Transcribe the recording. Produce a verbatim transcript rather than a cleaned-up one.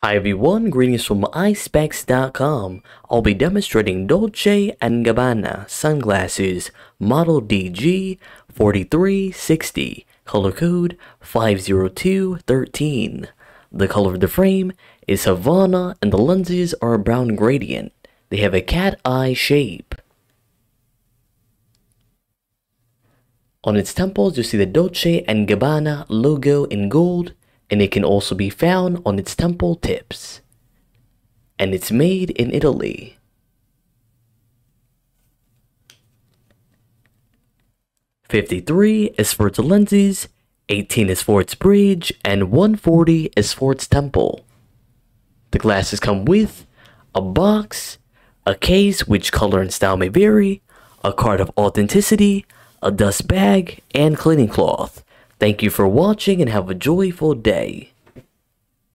Hi everyone, greetings from i specs dot com. I'll be demonstrating Dolce and Gabbana sunglasses, model D G four three six zero, color code five zero two one three. The color of the frame is Havana and the lenses are a brown gradient. They have a cat eye shape. On its temples, you'll see the Dolce and Gabbana logo in gold, and it can also be found on its temple tips. And it's made in Italy. fifty-three is for its lenses, eighteen is for its bridge, and one forty is for its temple. The glasses come with a box, a case which color and style may vary, a card of authenticity, a dust bag, and cleaning cloth. Thank you for watching and have a joyful day.